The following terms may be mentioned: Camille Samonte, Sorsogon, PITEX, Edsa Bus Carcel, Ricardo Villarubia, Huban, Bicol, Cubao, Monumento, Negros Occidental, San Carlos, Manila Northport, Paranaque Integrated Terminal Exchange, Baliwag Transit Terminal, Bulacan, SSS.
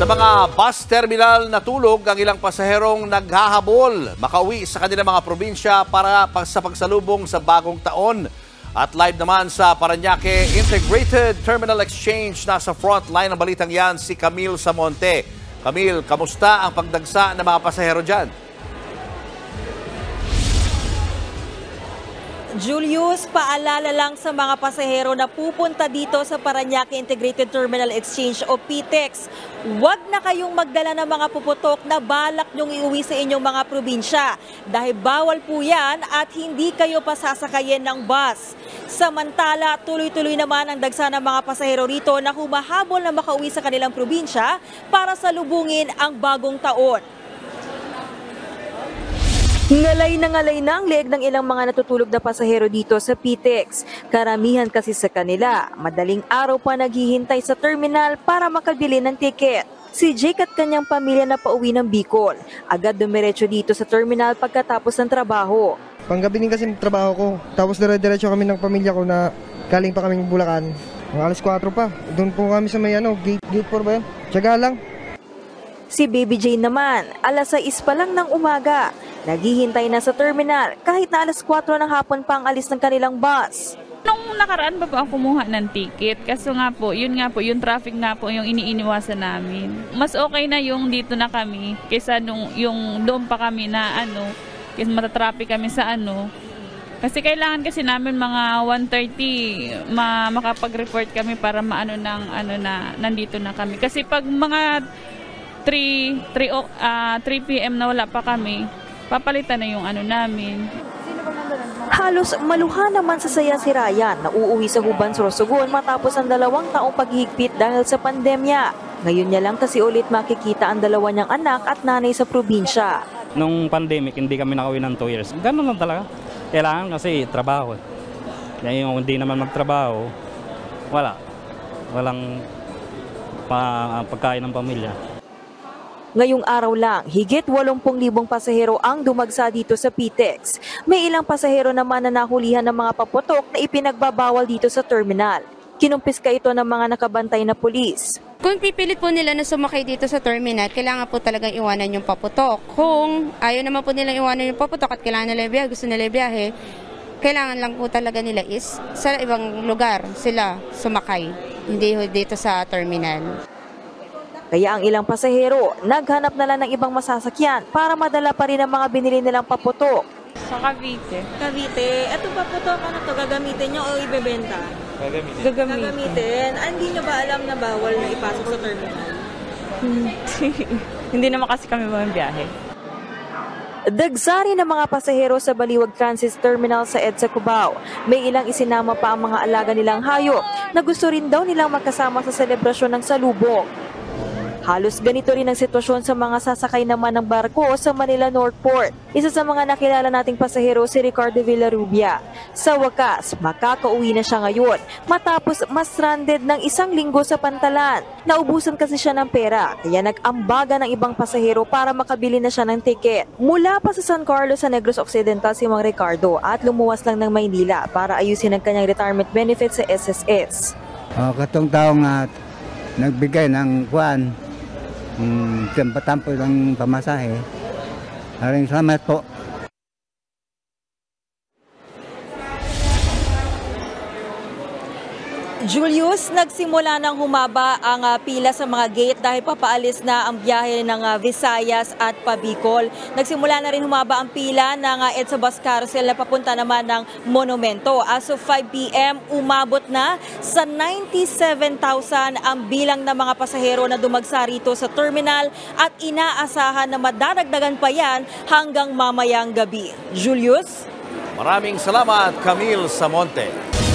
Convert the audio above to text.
Sa mga bus terminal natulog ang ilang pasaherong naghahabol makauwi sa kanilang mga probinsya para sa pagsalubong sa bagong taon. At live naman sa Paranaque Integrated Terminal Exchange, nasa frontline ng balitang yan si Camille Samonte. Camille, kamusta ang pagdagsa ng mga pasahero dyan? Julius, paalala lang sa mga pasahero na pupunta dito sa Paranaque Integrated Terminal Exchange o PITEX. Huwag na kayong magdala ng mga puputok na balak nyong iuwi sa inyong mga probinsya dahil bawal po yan at hindi kayo pasasakayin ng bus. Samantala, tuloy-tuloy naman ang dagsa ng mga pasahero rito na humahabol na makauwi sa kanilang probinsya para salubungin ang bagong taon. Ngalay na ang leeg ng ilang mga natutulog na pasahero dito sa PITEX. Karamihan kasi sa kanila, madaling araw pa naghihintay sa terminal para makabili ng tiket. Si Jake at kanyang pamilya na pauwi ng Bicol, agad dumiretso dito sa terminal pagkatapos ng trabaho. Panggabi din kasi trabaho ko, tapos dire-diretso kami ng pamilya ko na galing pa kaming Bulacan. Alas 4 pa, doon po kami sa may gate 4 ba yun? Tiyaga lang. Si Baby Jane naman, alas 6 pa lang ng umaga. Naghihintay na sa terminal kahit na alas 4 ng hapon pa ang alis ng kanilang bus. Nung nakaraan ba ako kumuha ng ticket? Kaso nga po, yung traffic nga po yung iniiniwasan namin. Mas okay na yung dito na kami kaysa nung yung doon pa kami na kaysa matatraffic kami sa Kasi kailangan kasi namin mga 1:30 makapag-report kami para na nandito na kami. Kasi pag mga 3 p.m. na wala pa kami, papalitan na yung namin. Halos maluha naman sa saya si Ryan na uuwi sa Huban, Sorsogon matapos ang 2 taong paghigpit dahil sa pandemya. Ngayon niya lang kasi ulit makikita ang 2 niyang anak at nanay sa probinsya. Nung pandemic, hindi kami nakauwi ng 2 years. Ganun lang talaga. Kailangan kasi trabaho. Ngayon, kung hindi naman magtrabaho, walang pagkain ng pamilya. Ngayong araw lang, higit 80,000 pasahero ang dumagsa dito sa PITEX. May ilang pasahero naman na nahulihan ng mga paputok na ipinagbabawal dito sa terminal. Kinumpiska ito ng mga nakabantay na pulis. Kung pipilit po nila na sumakay dito sa terminal, kailangan po talagang iwanan yung paputok. Kung ayaw naman po nilang iwanan yung paputok at kailangan nila biyahe, gusto nila biyahe, kailangan lang po talaga nila is sa ibang lugar sila sumakay, hindi dito sa terminal. Kaya ang ilang pasahero, naghanap na lang ng ibang masasakyan para madala pa rin ang mga binili nilang paputok. Sa Cavite. Cavite. Itong paputok, gagamitin nyo o ibebenta? Gagamitin. Gagamitin. Ah, hindi nyo ba alam na bawal na ipasok sa terminal? Hindi naman kasi kami bumibiyahe. Dagsari ng mga pasahero sa Baliwag Transit Terminal sa Edsa Cubao. May ilang isinama pa ang mga alaga nilang hayop na gusto rin daw nilang makasama sa selebrasyon ng salubong. Halos ganito rin ang sitwasyon sa mga sasakay naman ng barko sa Manila Northport. Isa sa mga nakilala nating pasahero si Ricardo Villarubia. Sa wakas, makakauwi na siya ngayon matapos ma-stranded ng 1 linggo sa Pantalan. Naubusan kasi siya ng pera kaya nag-ambaga ng ibang pasahero para makabili na siya ng tiket. Mula pa sa San Carlos sa Negros Occidental si Mang Ricardo at lumuwas lang ng Maynila para ayusin ang kanyang retirement benefits sa SSS. Katong taong nagbigay ng kwan, tampo ng pamasahe. Maraming salamat po. Julius, nagsimula ng humaba ang pila sa mga gate dahil papaalis na ang biyahe ng Visayas at Pabicol. Nagsimula na rin humaba ang pila ng Edsa Bus Carcel na papunta naman ng Monumento. As of 5 p.m, umabot na sa 97,000 ang bilang ng mga pasahero na dumagsa rito sa terminal at inaasahan na madadagdagan pa yan hanggang mamayang gabi. Julius? Maraming salamat, Camille Samonte.